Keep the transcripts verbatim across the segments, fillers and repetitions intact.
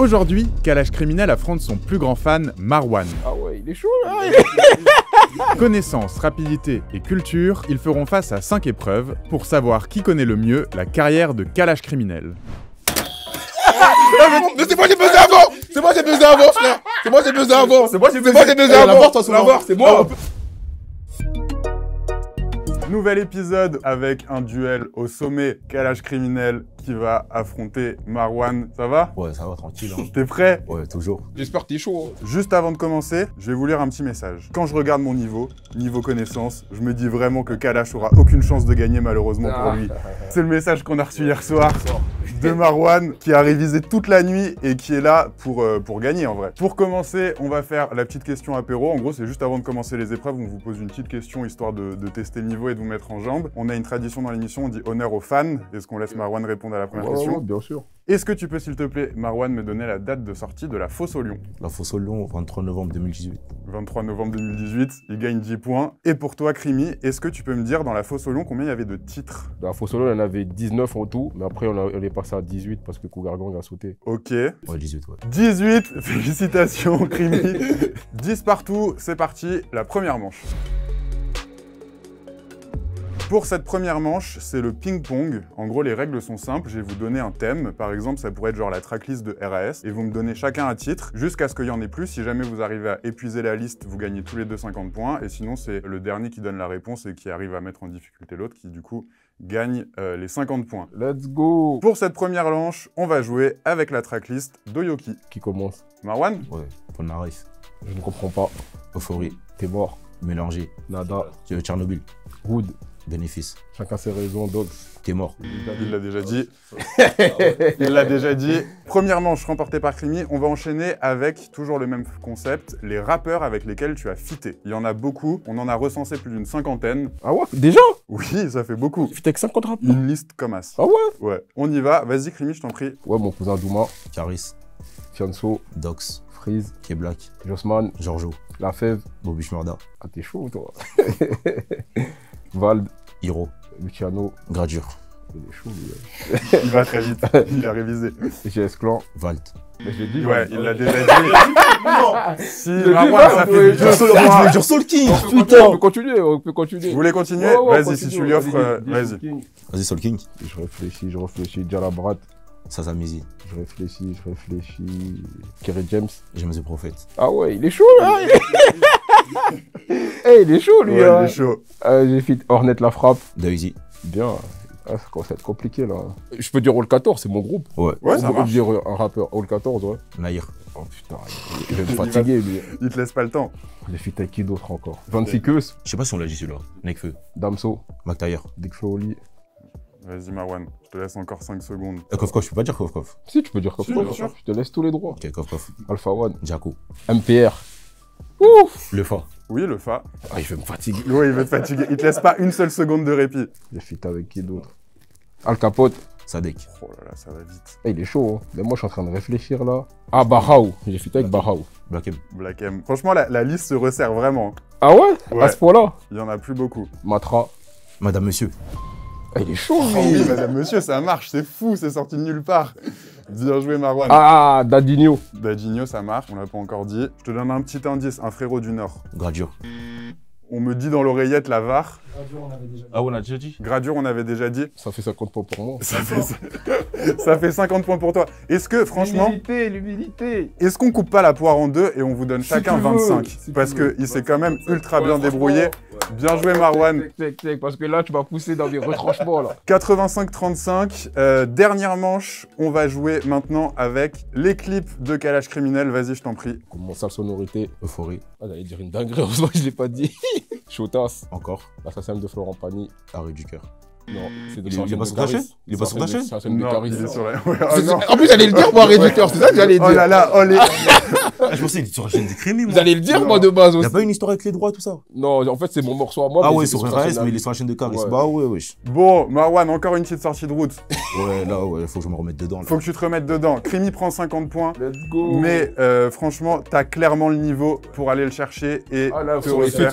Aujourd'hui, Kalash Criminel affronte son plus grand fan, Marwan. Ah ouais, il est chaud là. Connaissance, rapidité et culture, ils feront face à cinq épreuves pour savoir qui connaît le mieux la carrière de Kalash Criminel. Mais c'est moi j'ai buzzé avant. C'est moi j'ai buzzé avant, frère. C'est moi j'ai buzzé avant. C'est moi j'ai buzzé avant. C'est moi. Nouvel épisode avec un duel au sommet, Kalash Criminel qui va affronter Marwan. Ça va? Ouais, ça va, tranquille. Hein. T'es prêt? Ouais, toujours. J'espère que t'es chaud. Hein. Juste avant de commencer, je vais vous lire un petit message. Quand je regarde mon niveau, niveau connaissance, je me dis vraiment que Kalash aura aucune chance de gagner malheureusement ah. pour lui. C'est le message qu'on a reçu hier soir de Marwan qui a révisé toute la nuit et qui est là pour, euh, pour gagner en vrai. Pour commencer, on va faire la petite question apéro. En gros, c'est juste avant de commencer les épreuves, on vous pose une petite question histoire de, de tester le niveau et de vous mettre en jambes. On a une tradition dans l'émission, on dit honneur aux fans. Est-ce qu'on laisse Marwan répondre à la première ouais, question? Ouais, bien sûr. Est-ce que tu peux, s'il te plaît, Marwan, me donner la date de sortie de La Fosse au Lion? La Fosse au Lion, vingt-trois novembre deux mille dix-huit. vingt-trois novembre deux mille dix-huit, il gagne dix points. Et pour toi, Crimi, est-ce que tu peux me dire, dans La Fosse au Lion, combien il y avait de titres? Dans La Fosse au Lion, il y en avait dix-neuf en tout, mais après, on, a, on est passé à dix-huit parce que Cougar Gang a sauté. Ok. Ouais, dix-huit, ouais. dix-huit, félicitations, Crimi. dix partout, c'est parti, la première manche. Pour cette première manche, c'est le ping-pong. En gros, les règles sont simples. Je vais vous donner un thème. Par exemple, ça pourrait être genre la tracklist de R A S. Et vous me donnez chacun un titre jusqu'à ce qu'il y en ait plus. Si jamais vous arrivez à épuiser la liste, vous gagnez tous les deux cinquante points. Et sinon, c'est le dernier qui donne la réponse et qui arrive à mettre en difficulté l'autre qui, du coup, gagne euh, les cinquante points. Let's go! Pour cette première manche, on va jouer avec la tracklist d'Oyoki. Qui commence? Marwan? Ouais, Polnareff. Je ne comprends pas. Euphorie. T'es mort. Mélangé. Nada. Tchernobyl. Good. Bénéfice. Chacun ses raisons, d'autres. T'es mort. Il l'a déjà dit. Il l'a déjà dit. Première manche remportée par Crimi. On va enchaîner avec toujours le même concept, les rappeurs avec lesquels tu as fité. Il y en a beaucoup. On en a recensé plus d'une cinquantaine. Ah ouais? Déjà? Oui, ça fait beaucoup. Fité avec cinquante rappeurs. Une liste comme as. Ah ouais? Ouais. On y va. Vas-y, Crimi, je t'en prie. Ouais, mon cousin Douma. Kaaris. Fianso. Dox. Freeze. K Black. Josman. Giorgio. La Fève. Bobby Schmurda. Ah, t'es chaud, toi. Vald, Hiro, Luciano, Gradure. Il est chaud, lui. Il va très vite, il a révisé. G S Clan, Valt. Mais je l'ai dit. Ouais, il l'a déjà dit. Si, Marwan, ça fait du dur. Soul King. Putain, on peut continuer, on peut continuer. Vous voulez continuer? Vas-y, si tu lui offres, vas-y. Vas-y, Soul King. Je réfléchis, je réfléchis. Djalabrat. Sasamizi. Je réfléchis, je réfléchis. Kerry James. James le Prophète. Ah ouais, il est chaud, là. Hey, il est chaud, lui. Ouais, hein. Il est chaud. Euh, J'ai fait Hornet la frappe. Daisy. Bien. Ah, ça commence à être compliqué, là. Je peux dire All quatorze, c'est mon groupe. Ouais, ouais ça marche. Je peux dire un rappeur All quatorze, ouais. Naïr. Oh putain, il va me fatiguer, lui. Il te laisse pas le temps. J'ai fait avec qui d'autre encore? vingt-six queues. Je sais pas si on l'a dit, celui-là. Nekfeu. Damso. McTayer. Bigflo et Oli. Vas-y, Marwan, je te laisse encore cinq secondes. Euh, Kofkof, je peux pas dire Kofkof. Si, tu peux dire Kofkof. Si, je te laisse tous les droits. Ok, Kofkof. Alpha One. Jaco. M P R. Ouf. Le Fa. Oui, le Fa. Ah, il veut me fatiguer. Oui, il veut te fatiguer. Il te laisse pas une seule seconde de répit. J'ai fit avec qui d'autre? Al Capote. Sadek. Oh là là, ça va vite. Eh, il est chaud, hein. Mais moi, je suis en train de réfléchir, là. Ah, Bahau. J'ai fit avec Bahau. Black M. Black M. Franchement, la, la liste se resserre vraiment. Ah ouais, ouais. À ce point-là? Il y en a plus beaucoup. Matra. Madame Monsieur. Ah, il est chaud, lui. Oh oui, Madame Monsieur, ça marche, c'est fou, c'est sorti de nulle part. Bien joué, Marwan. Ah, Dadinho. Dadinho, ça marche, on l'a pas encore dit. Je te donne un petit indice, un frérot du Nord. Gradure. On me dit dans l'oreillette la var. Gradure, on avait déjà dit. Ah, on a déjà dit. Gradure, on avait déjà dit. Ça fait cinquante points pour moi. Ça, fait... ça fait cinquante points pour toi. Est-ce que, franchement... L'humilité, l'humilité. Est-ce qu'on coupe pas la poire en deux et on vous donne si chacun vingt-cinq si? Parce qu'il s'est quand même ultra bien débrouillé. Bien joué, Marwan. Parce que là, tu m'as poussé dans des retranchements, là. quatre-vingt-cinq trente-cinq. Euh, dernière manche, on va jouer maintenant avec les clips de Kalash Criminel. Vas-y, je t'en prie. Comment ça, Sale sonorité? Euphorie. Ah, j'allais dire une dinguerie, heureusement que je l'ai pas dit. Chotas. Encore. L'assassin de Florent Pagny. Arrêt du cœur. Non, c'est de Il est pas sur ta chaîne? Il est pas sur ta chaîne? C'est de Kaaris. En plus, j'allais le dire, moi, arrêt du cœur, c'est ça que j'allais dire. Oh là là, oh les... Je pensais qu'il était sur la chaîne des crimes, moi. Vous allez le dire, non. Moi, de base aussi. Il n'y a pas une histoire avec les droits, tout ça? Non, en fait, c'est mon morceau à moi. Ah ouais, sur R A S, mais il est sur la chaîne de Kaaris. Ouais. Bah ouais, wesh. Ouais. Bon, Marwan, encore une petite sortie de route. Ouais, là, ouais, faut que je me remette dedans. Là. Faut que tu te remettes dedans. Crimi prend cinquante points. Let's go. Mais euh, franchement, t'as clairement le niveau pour aller le chercher et ah, là, te sur, les faits,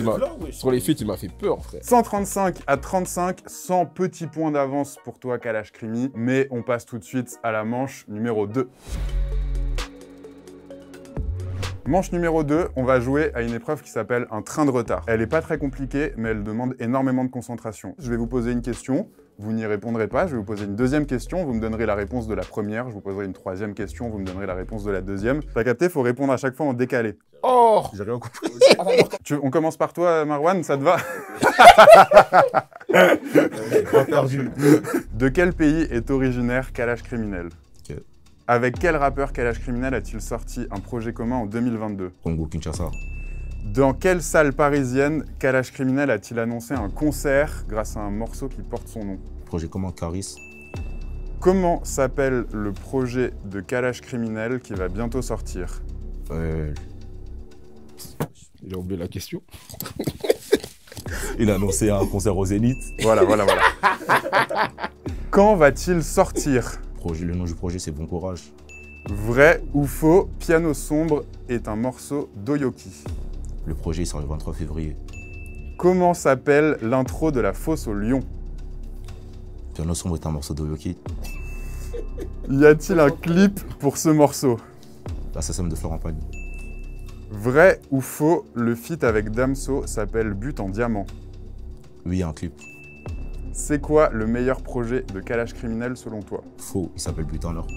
sur les faits, il m'a fait peur, frère. cent trente-cinq à trente-cinq, cent petits points d'avance pour toi, Kalash Crimi. Mais on passe tout de suite à la manche numéro deux. Manche numéro deux, on va jouer à une épreuve qui s'appelle un train de retard. Elle n'est pas très compliquée, mais elle demande énormément de concentration. Je vais vous poser une question, vous n'y répondrez pas, je vais vous poser une deuxième question, vous me donnerez la réponse de la première, je vous poserai une troisième question, vous me donnerez la réponse de la deuxième. T'as capté, il faut répondre à chaque fois en décalé. Oh, j'ai rien compris. tu, on commence par toi, Marwan, ça te va? De quel pays est originaire Kalash Criminel? Okay. Avec quel rappeur Kalash Criminel a-t-il sorti un projet commun en deux mille vingt-deux? Congo-Kinshasa. Dans quelle salle parisienne Kalash Criminel a-t-il annoncé un concert grâce à un morceau qui porte son nom? Projet commun Kaaris. Comment s'appelle le projet de Kalash Criminel qui va bientôt sortir? Euh... Il a oublié la question. Il a annoncé un concert au Zénith. Voilà, voilà, voilà. Quand va-t-il sortir? Projet, le nom du projet, c'est Bon Courage. Vrai ou faux, Piano Sombre est un morceau d'Oyoki. Le projet sort le vingt-trois février. Comment s'appelle l'intro de La Fosse au Lion? Piano Sombre est un morceau d'Oyoki. Y a-t-il un clip pour ce morceau? L'assassin de Florent Pagny. Vrai ou faux, le feat avec Damso s'appelle But en diamant? Oui, un clip. C'est quoi le meilleur projet de Kalash Criminel selon toi? Faux, il s'appelle But en or.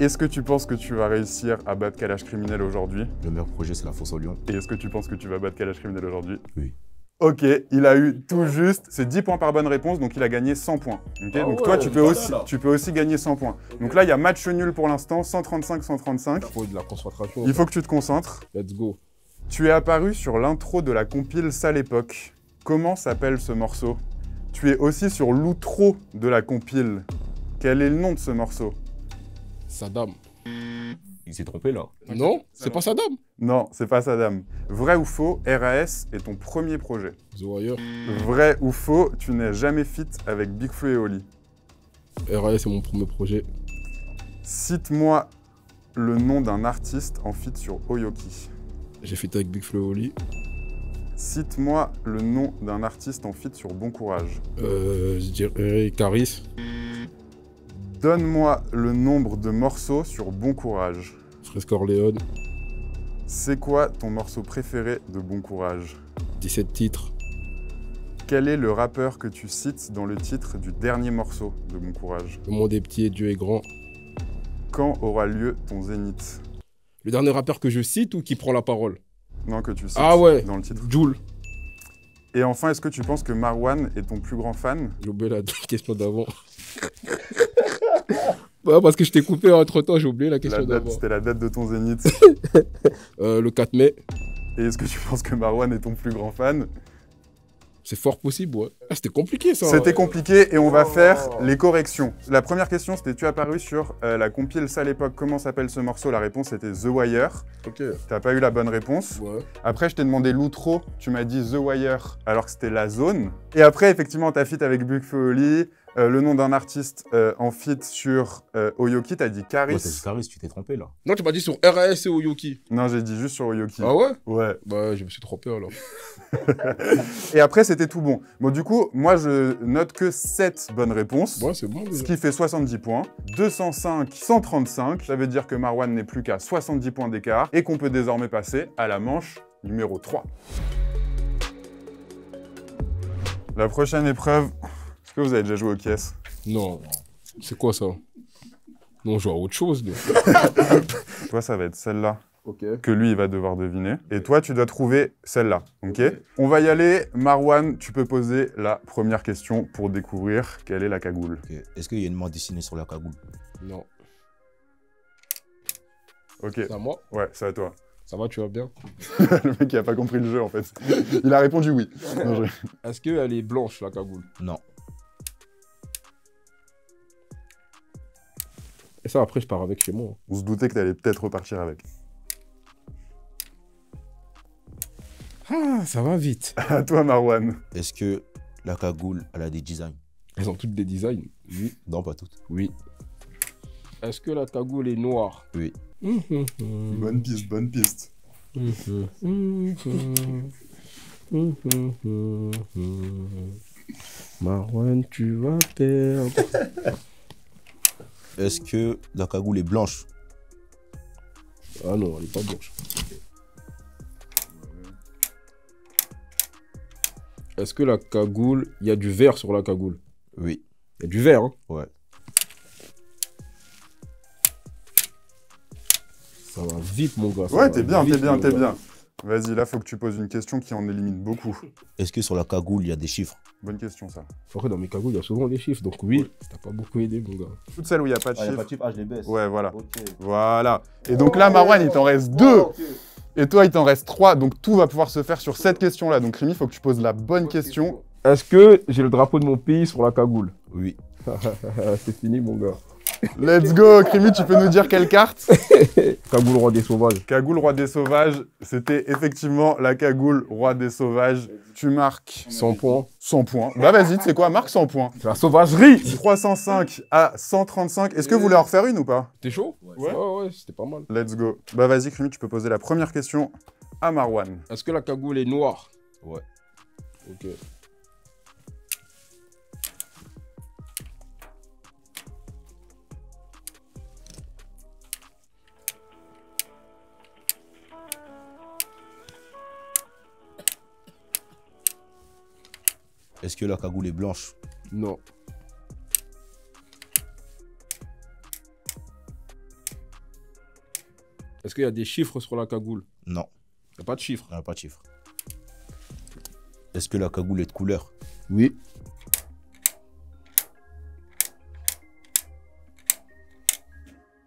Est-ce que tu penses que tu vas réussir à battre Kalash Criminel aujourd'hui? Le meilleur projet, c'est La Fosse au Lion. Et est-ce que tu penses que tu vas battre Kalash Criminel aujourd'hui? Oui. Ok, il a eu tout juste, c'est dix points par bonne réponse, donc il a gagné cent points. Okay, ah donc ouais, toi, tu peux, aussi, tu peux aussi gagner cent points. Okay. Donc là, il y a match nul pour l'instant, cent trente-cinq cent trente-cinq. Il faut de la concentration. Il faut que tu te concentres. Let's go. Tu es apparu sur l'intro de la compile Sale Époque. Comment s'appelle ce morceau? Tu es aussi sur l'outro de la compile. Quel est le nom de ce morceau? Saddam. Il s'est trompé là. Non, c'est pas Saddam. Non, c'est pas Saddam. Vrai ou faux, R A S est ton premier projet? Zoyer. Vrai ou faux, tu n'es jamais fit avec Bigflo et Oli? R A S est mon premier projet. Cite-moi le nom d'un artiste en fit sur Oyoki. J'ai fit avec Bigflo et Oli. Cite-moi le nom d'un artiste en fit sur Bon Courage. Euh, je dirais Kaaris. Donne-moi le nombre de morceaux sur Bon Courage. Freeze. C'est quoi ton morceau préféré de Bon Courage? dix-sept titres. Quel est le rappeur que tu cites dans le titre du dernier morceau de Bon Courage? Le monde est petit et Dieu est grand. Quand aura lieu ton zénith? Le dernier rappeur que je cite ou qui prend la parole? Non, que tu cites ah ouais, dans le titre. Joule. Et enfin, est-ce que tu penses que Marwan est ton plus grand fan? J'ai oublié la question d'avant. Ouais, parce que je t'ai coupé entre temps, j'ai oublié la question d'avant. C'était la date de ton zénith. euh, le quatre mai. Et est-ce que tu penses que Marwan est ton plus grand fan? C'est fort possible, ouais. Ah, c'était compliqué ça. C'était compliqué et on oh. va faire les corrections. La première question, c'était tu as apparu sur euh, la compile Sale Époque, comment s'appelle ce morceau? La réponse était The Wire. Ok. T'as pas eu la bonne réponse. Ouais. Après, je t'ai demandé l'outro, tu m'as dit The Wire alors que c'était La Zone. Et après, effectivement, t'as fit avec Bigflo et Oli. Euh, le nom d'un artiste euh, en feat sur euh, Oyoki, t'as dit Kaaris. Ouais, t'as dit Kaaris, tu t'es trompé là. Non, tu m'as dit sur R A S et Oyoki. Non, j'ai dit juste sur Oyoki. Ah ouais? Ouais. Bah, je me suis trompé alors. Et après, c'était tout bon. Bon, du coup, moi, je note que sept bonnes réponses. Ouais, c'est bon. Déjà. Ce qui fait soixante-dix points. deux cent cinq, cent trente-cinq. Ça veut dire que Marwan n'est plus qu'à soixante-dix points d'écart et qu'on peut désormais passer à la manche numéro trois. La prochaine épreuve. Est-ce que vous avez déjà joué aux caisses? Non. C'est quoi ça? Non, on joue à autre chose. Mais... toi, ça va être celle-là okay. que lui, il va devoir deviner. Okay. Et toi, tu dois trouver celle-là. Okay, ok. On va y aller. Marwan, tu peux poser la première question pour découvrir quelle est la cagoule. Okay. Est-ce qu'il y a une main dessinée sur la cagoule? Non. Ok. C'est à moi? Ouais, c'est à toi. Ça va, tu vas bien? Le mec, il n'a pas compris le jeu, en fait. Il a répondu oui. Je... Est-ce qu'elle est blanche, la cagoule? Non. Et ça, après, je pars avec chez moi. On se doutait que t'allais peut-être repartir avec. Ah, ça va vite. À toi, Marwan. Est-ce que la cagoule, elle a des designs? Elles ont toutes des designs? Oui. Non, pas toutes. Oui. Est-ce que la cagoule est noire? Oui. Mmh, mmh. Bonne piste, bonne piste. Mmh, mmh, mmh, mmh, mmh. Marwan, tu vas perdre. Est-ce que la cagoule est blanche? Ah non, elle n'est pas blanche. Okay. Est-ce que la cagoule, il y a du vert sur la cagoule? Oui. Il y a du vert, hein? Ouais. Ça va vite, mon gars. Ça ouais, t'es bien, t'es bien, t'es bien. Vas-y, là, faut que tu poses une question qui en élimine beaucoup. Est-ce que sur la cagoule, il y a des chiffres? Bonne question, ça. Après, dans mes cagoules, il y a souvent des chiffres. Donc oui, oui. T'as pas beaucoup aidé, mon gars. Toutes celles où il n'y a pas de ah, chiffres. Y a pas de chiffres, ah, je les baisse. Ouais, voilà. Okay. Voilà. Et donc là, Marwan, il t'en reste oh, deux. Okay. Et toi, il t'en reste trois. Donc tout va pouvoir se faire sur cette question-là. Donc, Rémi, il faut que tu poses la bonne okay. question. Est-ce que j'ai le drapeau de mon pays sur la cagoule? Oui. C'est fini, mon gars. Let's go, Krimi, tu peux nous dire quelle carte? Cagoule Roi des Sauvages. Cagoule Roi des Sauvages, c'était effectivement la cagoule Roi des Sauvages. Tu marques... cent points. cent points. Bah vas-y, tu sais quoi, marque cent points. C'est la sauvagerie. Trois cent cinq à cent trente-cinq. Est-ce que vous voulez en refaire une ou pas? T'es chaud? Ouais, ouais, ouais, c'était pas mal. Let's go. Bah vas-y, Krimi, tu peux poser la première question à Marwan. Est-ce que la cagoule est noire? Ouais. Ok. Est-ce que la cagoule est blanche? Non. Est-ce qu'il y a des chiffres sur la cagoule? Non. Il n'y a pas de chiffres? Il n'y a pas de chiffres. Est-ce que la cagoule est de couleur? Oui.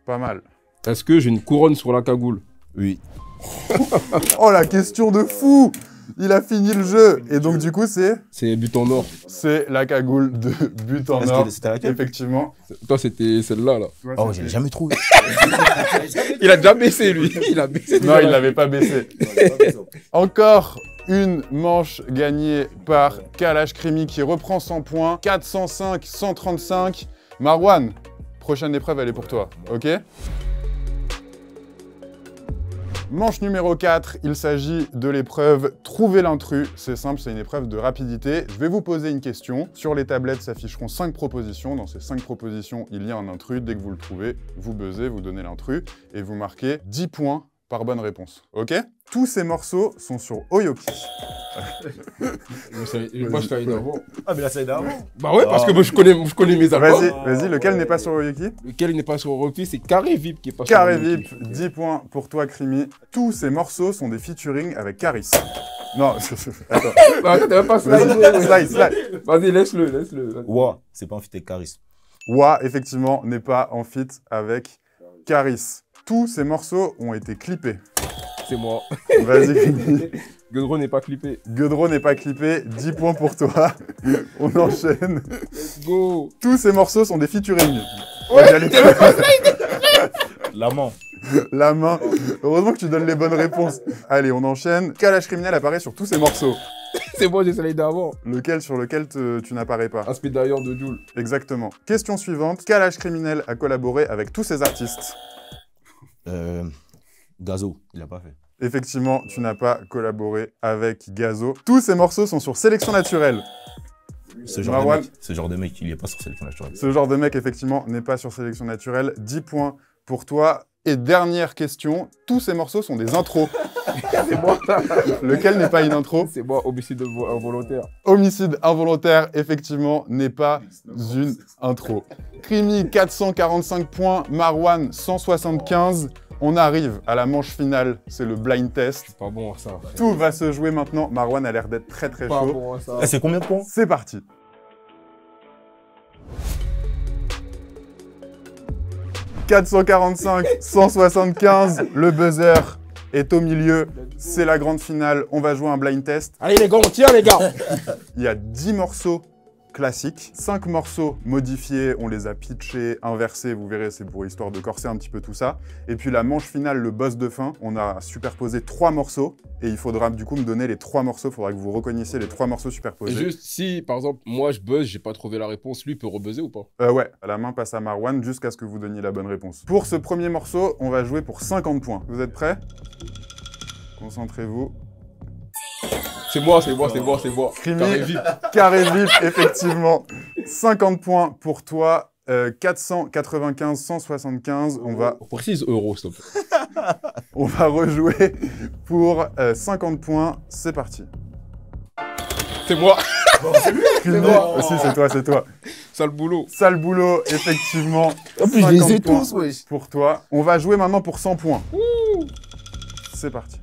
Pas mal. Est-ce que j'ai une couronne sur la cagoule? Oui. Oh, la question de fou! Il a fini le jeu. Et donc, du coup, c'est... C'est but en or. C'est la cagoule de but en or. C'était laquelle? Effectivement. Toi, c'était celle-là, là. là. Oh, je l'ai jamais trouvé. Il a déjà baissé, lui. Il a baissé. Non, il l'avait pas baissé. Encore une manche gagnée par Kalash Criminel qui reprend cent points. quatre cent cinq, cent trente-cinq. Marwan, prochaine épreuve, elle est pour toi. OK? Manche numéro quatre, il s'agit de l'épreuve « Trouver l'intrus ». C'est simple, c'est une épreuve de rapidité. Je vais vous poser une question. Sur les tablettes s'afficheront cinq propositions. Dans ces cinq propositions, il y a un intrus. Dès que vous le trouvez, vous buzzez, vous donnez l'intrus et vous marquez dix points par bonne réponse. OK? Tous ces morceaux sont sur Oyoki. Moi, je t'avais d'avant. Ah, mais là, ça est d'avant. Bah ouais, parce que moi, je connais, je connais mes albums. Vas-y, vas-y, lequel n'est pas sur Oyoki? Lequel n'est pas sur Oyoki, c'est Carivip qui est pas sur Oyoki. Carivip, dix points pour toi, Krimi. Tous ces morceaux sont des featuring avec Kaaris. Non, attends. Bah, t'avais pas slide. Vas-y, laisse-le, laisse-le. Ouah, c'est pas en feat avec Kaaris. Ouah, effectivement, n'est pas en feat avec Kaaris. Tous ces morceaux ont été clippés. C'est moi. Vas-y. Gudrun n'est pas clippé. Gudrun n'est pas clippé. dix points pour toi. On enchaîne. Let's go. Tous ces morceaux sont des featuring. Ouais, les... La main. La main. Heureusement que tu donnes les bonnes réponses. Allez, on enchaîne. Kalash Criminel apparaît sur tous ces morceaux. C'est moi, j'ai essayé d'avant. Lequel sur lequel te, tu n'apparais pas? Aspect d'ailleurs de Joule. Exactement. Question suivante. Kalash Criminel a collaboré avec tous ces artistes. Euh... Gazo, il n'a pas fait. Effectivement, tu n'as pas collaboré avec Gazo. Tous ces morceaux sont sur Sélection Naturelle. Ce genre, Marwan, de mec, ce genre de mec, il n'est pas sur Sélection Naturelle. Ce genre de mec, effectivement, n'est pas sur Sélection Naturelle. dix points pour toi. Et dernière question, tous ces morceaux sont des intros. C'est moi. Lequel n'est pas une intro? C'est moi, homicide involontaire. Homicide involontaire, effectivement, n'est pas une intro. Krimi, quatre cent quarante-cinq points. Marwan, cent soixante-quinze. On arrive à la manche finale, c'est le blind test. C'est pas bon ça. Après. Tout va se jouer maintenant. Marwan a l'air d'être très très pas chaud. Bon, ça. C'est combien de points? C'est parti. quatre cent quarante-cinq, cent soixante-quinze, le buzzer est au milieu. C'est la grande finale, on va jouer un blind test. Allez les gars, on tire les gars. Il y a dix morceaux. Classique. cinq morceaux modifiés, on les a pitchés, inversés, vous verrez, c'est pour histoire de corser un petit peu tout ça. Et puis la manche finale, le boss de fin, on a superposé trois morceaux et il faudra du coup me donner les trois morceaux, il faudra que vous reconnaissiez les trois morceaux superposés. Et juste si, par exemple, moi je buzz, j'ai pas trouvé la réponse, lui peut rebuzzer ou pas? Euh ouais, la main passe à Marwan jusqu'à ce que vous donniez la bonne réponse. Pour ce premier morceau, on va jouer pour cinquante points. Vous êtes prêts? Concentrez-vous. C'est moi, c'est moi, c'est moi, c'est moi. Carivip, Carivip, effectivement. cinquante points pour toi, euh, quatre cent quatre-vingt-quinze, cent soixante-quinze. On va... précise euros, s'il te plaît. On va rejouer pour euh, cinquante points. C'est parti. C'était moi. Bon, c'est lui qui le met. Si, c'est toi, c'est toi. Sale boulot. Sale boulot, effectivement. En plus, je les ai tous, wesh. Pour toi. On va jouer maintenant pour cent points. C'est parti.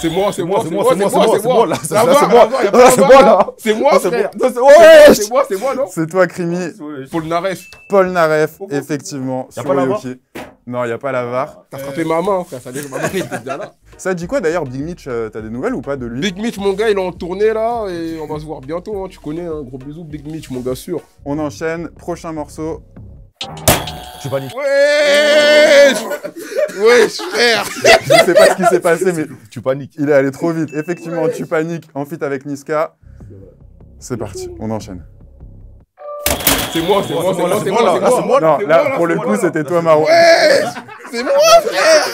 C'est moi, c'est moi, c'est moi, c'est moi, c'est moi, c'est moi, c'est moi, c'est moi, c'est moi, c'est moi, non? C'est toi, Crimi. Paul Naref. Paul Naref, effectivement, sur Oyoki. Non, il n'y a pas la V A R. T'as frappé ma main, frère, ça dit que ma main était déjà là. Ça dit quoi d'ailleurs, Big Mitch, t'as des nouvelles ou pas de lui? Big Mitch, mon gars, il est en tournée là et on va se voir bientôt, tu connais, un gros bisou, Big Mitch, mon gars, sûr. On enchaîne, prochain morceau. Je valide. Wesh, wesh, frère. Je sais pas ce qui s'est passé, mais tu paniques. Il est allé trop vite. Effectivement, wesh. Tu paniques en feat avec Niska. C'est parti, on enchaîne. C'est moi, c'est moi, c'est moi, c'est moi, c'est moi. Non, là, pour le coup, c'était toi, Marwan. Wesh, c'est moi, frère.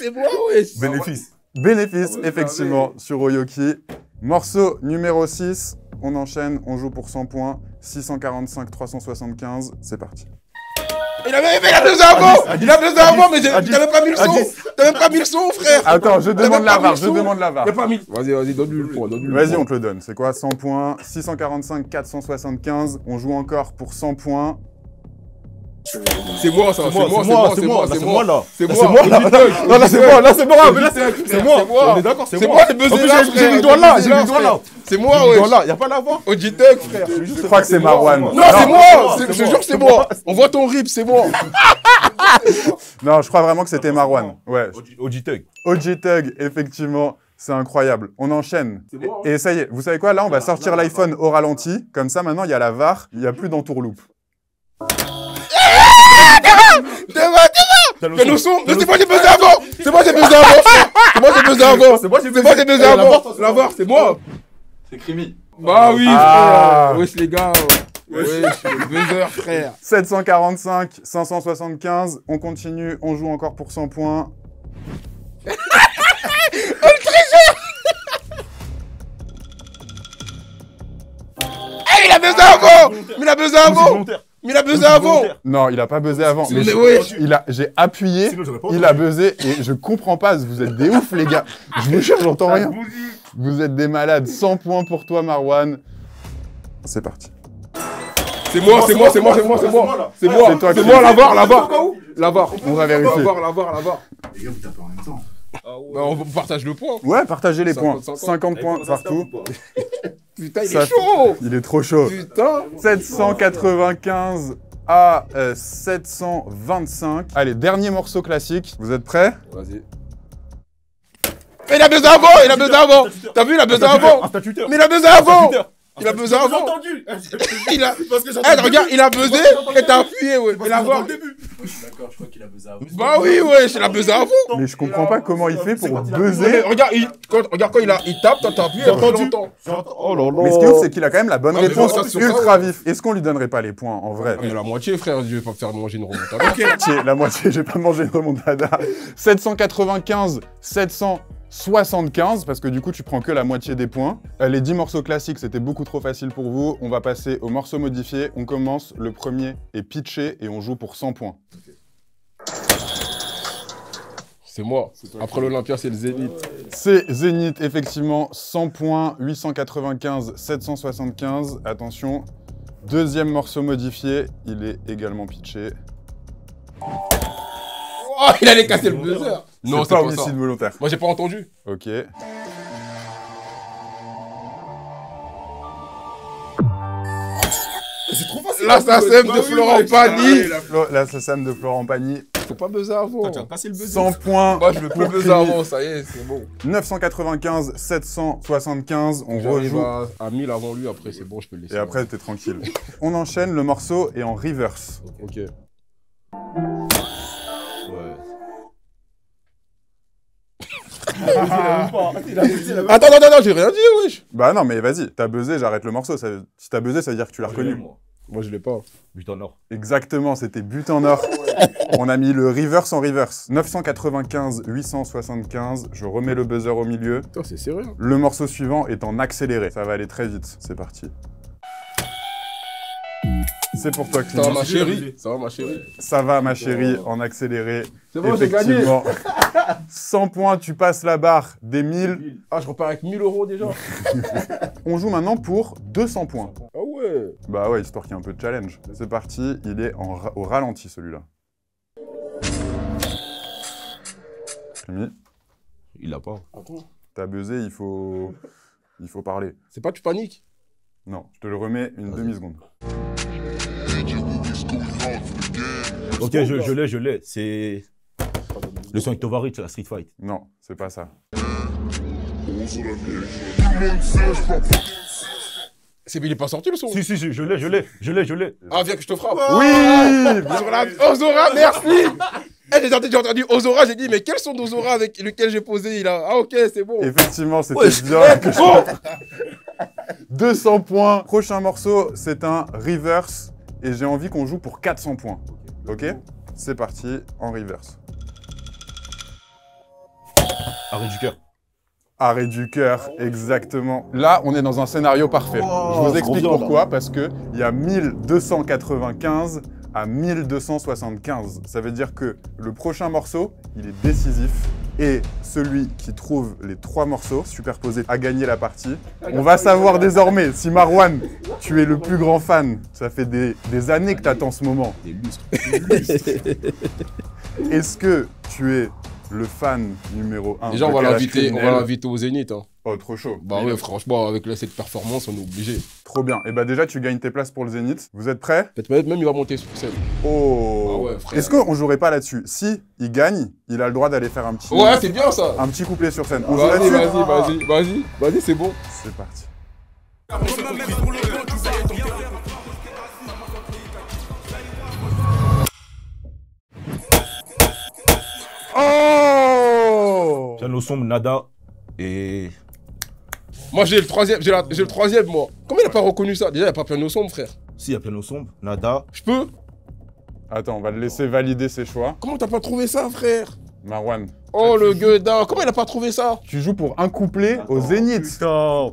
C'est moi, wesh. Bénéfice. Bénéfice, effectivement, sur Oyoki. Morceau numéro six. On enchaîne, on joue pour cent points. six cent quarante-cinq, trois cent soixante-quinze, c'est parti. Il avait il a deux avant. Il a deux avant, mais t'avais pas mis le son. T'avais pas mis le son, frère. Attends, je demande la V A R, je demande la V A R. Vas-y, vas-y, donne-lui le point. Vas-y, on te le donne. C'est quoi, cent points, six cent quarante-cinq, quatre cent soixante-quinze. On joue encore pour cent points. C'est moi, ça. C'est moi, c'est moi, c'est moi, là. C'est moi, là. Non, là, c'est moi, là, c'est moi, là, c'est moi. On est d'accord, c'est moi. C'est moi, c'est j'ai mis le doigt là, j'ai mis le doigt là. C'est moi, ouais. Il n'y a pas la voix. Ojteg, frère. Je crois que c'est Marwan. Non, c'est moi. Je jure, c'est moi. On voit ton rip, c'est moi. Non, je crois vraiment que c'était Marwan. Ouais. Ojteg. Ojteg, effectivement. C'est incroyable. On enchaîne. Et ça y est, vous savez quoi? Là, on va sortir l'iPhone au ralenti. Comme ça, maintenant, il y a la V A R. Il n'y a plus d'entourloupe. Fais le son. C'est moi j'ai pesé avant. C'est moi j'ai pesé avant. C'est moi j'ai pesé avant. C'est moi j'ai pesé avant. La V A R, c'est moi. C'est Crimi. Bah oui, frère. Wesh les gars. Wesh, le buzzer, frère. sept cent quarante-cinq, cinq cent soixante-quinze. On continue, on joue encore pour cent points. Oh le trésor. Eh, il a buzzé avant. Il a buzzé avant. Mais il a buzzé avant. Non, il a pas buzzé avant. Mais j'ai appuyé, il a buzzé et je comprends pas. Vous êtes des ouf, les gars. Je vous jure, j'entends rien. Vous êtes des malades. cent points pour toi, Marwan. C'est parti. C'est moi, c'est moi, c'est moi, c'est moi, c'est moi. C'est moi, c'est moi, la V A R, la V A R. La V A R, on va vérifier. La V A R, la V A R, la V A R. Les gars, vous tapez en même temps. On partage le point. Ouais, partagez les points. cinquante points partout. Putain, il ça, est chaud. Il est trop chaud. Putain. sept cent quatre-vingt-quinze à sept cent vingt-cinq. Allez, dernier morceau classique. Vous êtes prêts? Vas-y. Mais il a buzzé avant. Il a buzzé avant. T'as vu, il a buzzé avant. Mais il a buzzé avant. Il a buzzé avant. Il a... Eh, regarde, il a buzzé et t'as appuyé, ouais. Il a buzzé au début. D'accord, je crois qu'il a buzzé avant. Bah oui, ouais, il a buzzé avant. Mais je comprends pas comment il fait pour buzzer. Regarde, regarde quand il a, il tape, t'as appuyé, entendu. Oh là là. Mais ce qui est ouf, c'est qu'il a quand même la bonne réponse ultra vif. Est-ce qu'on lui donnerait pas les points en vrai? Mais la moitié, frère, je vais pas faire manger une remontada. Ok, la moitié, j'ai pas mangé une remontada. sept cent quatre-vingt-quinze, sept cent soixante-quinze, parce que du coup, tu prends que la moitié des points. Les dix morceaux classiques, c'était beaucoup trop facile pour vous. On va passer aux morceaux modifiés. On commence, le premier est pitché et on joue pour cent points. Okay. C'est moi. Après l'Olympia, c'est le Zénith. C'est Zénith, effectivement. cent points, huit cent quatre-vingt-quinze, sept cent soixante-quinze. Attention, deuxième morceau modifié, il est également pitché. Oh, il allait casser le buzzer. Non, c'est pas homicide volontaire. Moi, j'ai pas entendu. Ok. C'est trop facile. La S A C E M de Florent Pagny. La S A C E M de Florent Pagny. Faut pas buzzer avant. Tiens, passer le buzzer. cent points. Moi, je veux pas buzzer avant, ça y est, c'est bon. neuf cent quatre-vingt-quinze, sept cent soixante-quinze. On rejoue à mille avant lui. Après, c'est bon, je peux le laisser. Et après, t'es tranquille. On enchaîne. Le morceau est en reverse. Ok. Attends, attends, attends, j'ai rien dit, wesh. Bah non, mais vas-y, t'as buzzé, j'arrête le morceau. Ça, si t'as buzzé, ça veut dire que tu l'as reconnu. Moi. moi, je l'ai pas. But en or. Exactement, c'était but en or. On a mis le reverse en reverse. neuf cent quatre-vingt-quinze, huit cent soixante-quinze. Je remets le buzzer au milieu. Putain, c'est sérieux. Le morceau suivant est en accéléré. Ça va aller très vite. C'est parti. C'est pour toi, Clément. Ça va, ma chérie. Ça va, ma chérie. Ça va, ma chérie, en accéléré. C'est bon, j'ai gagné. cent points, tu passes la barre des mille. Ah, je repars avec mille euros déjà. On joue maintenant pour deux cents points. Ah ouais. Bah ouais, histoire qu'il y ait un peu de challenge. C'est parti, il est en ra au ralenti celui-là. Il l'a pas. T'as buzzé, il faut... il faut parler. C'est pas tu paniques? Non, je te le remets une demi-seconde. Ok, je, je l'ai, je l'ai. C'est le son avec Tovarit sur la Street Fight. Non, c'est pas ça. C'est mais il est pas sorti le son. Si, si, si, je l'ai, je l'ai, je l'ai, je l'ai. Ah, viens que je te frappe. Oui, oui. Sur la... Ozora, merci. Hey, j'ai entendu Ozora, j'ai dit, mais quel son d'Ozora avec lequel j'ai posé il a... Ah ok, c'est bon. Effectivement, c'était ouais, bien. Que je... deux cents points. Prochain morceau, c'est un reverse. Et j'ai envie qu'on joue pour quatre cents points. Ok, c'est parti, en reverse. Arrêt du cœur. Arrêt du cœur, exactement. Là, on est dans un scénario parfait. Oh, je vous explique pourquoi, parce qu'il y a mille deux cent quatre-vingt-quinze à mille deux cent soixante-quinze. Ça veut dire que le prochain morceau, il est décisif. Et celui qui trouve les trois morceaux superposés a gagné la partie. On va savoir désormais si Marwan, tu es le plus grand fan. Ça fait des, des années que t'attends ce moment. Des lustres. Est-ce que tu es le fan numéro un? Déjà, on va l'inviter au Zénith. Hein. Oh, trop chaud. Bah oui, ouais, franchement, avec là, cette performance, on est obligé. Trop bien. Et bah déjà, tu gagnes tes places pour le Zénith. Vous êtes prêts? Peut-être même, il va monter sur scène. Oh. Ah ouais, est-ce qu'on jouerait pas là-dessus? Si il gagne, il a le droit d'aller faire un petit... Ouais, c'est bien ça. Un petit couplet sur scène. Vas-y, vas-y, vas-y, vas-y, vas-y, c'est bon. C'est parti. Oh! Piano Sombre, Nada et... Moi j'ai le troisième, j'ai le troisième moi. Comment il a pas reconnu ça? Déjà il n'y a pas Piano Sombre frère. Si il y a Piano Sombre, Nada. Je peux? Attends, on va le laisser valider ses choix. Comment t'as pas trouvé ça frère? Marwan. Oh le gueudin, comment il a pas trouvé ça? Tu joues pour un couplet au Zénith. Putain.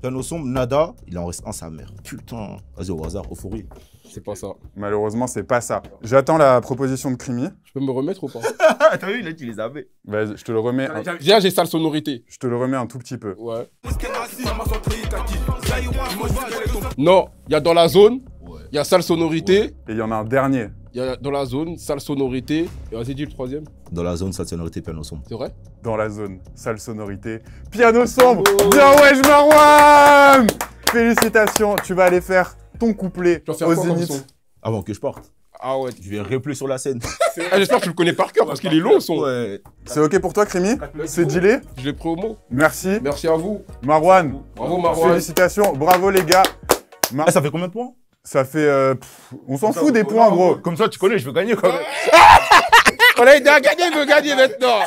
Piano Sombre, Nada, il en reste un sa mère. Putain. Vas-y au hasard, au fourri. C'est pas ça. Malheureusement, c'est pas ça. J'attends la proposition de Crimi. Je peux me remettre ou pas? T'as vu, là, tu les avais. Bah, je te le remets... Déjà, un... j'ai Sale Sonorité. Je te le remets un tout petit peu. Ouais. Non, il y a Dans la Zone, il ouais. y a Sale Sonorité. Ouais. Et il y en a un dernier. Il y a Dans la Zone, Sale Sonorité. Et vas-y, dis le troisième. Dans la Zone, Sale Sonorité, Piano Sombre. C'est vrai? Dans la Zone, Sale Sonorité, Piano Sombre. Oh. Bien wesh, Marwan. Félicitations, tu vas aller faire... ton couplet aux Zénith. Avant que je parte. Ah ouais. Je vais rappeler sur la scène. Ah, j'espère que tu le connais par cœur parce qu'il est long son. Ouais. C'est ok pour toi, Crimi? C'est dealé? Je l'ai pris au mot. Merci. Merci à vous. Marwan. Bravo Marwan. Félicitations. Bravo les gars. Mar... ah, ça fait combien de points? Ça fait... Euh, pff, on s'en fout des points gros. Comme ça tu connais, je veux gagner quand même. On a aidé à gagner, il veut gagner maintenant.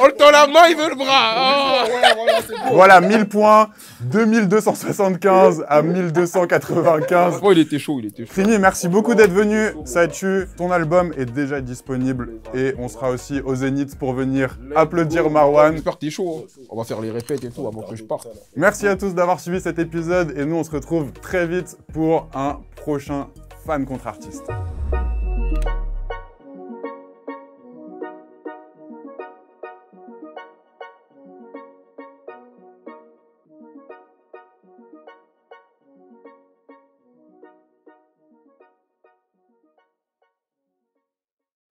On le tend la main, il veut le bras. Oh. Ouais, voilà, voilà, mille points, deux mille deux cent soixante-quinze à mille deux cent quatre-vingt-quinze. Oh, il était chaud, il était chaud. Fini, merci beaucoup d'être venu. Ça tue. Ton album est déjà disponible et on sera aussi au Zénith pour venir applaudir Marwan. J'espère que t'es chaud. Hein. On va faire les répètes et tout avant que je parte. Merci à tous d'avoir suivi cet épisode et nous, on se retrouve très vite pour un prochain fan contre artiste.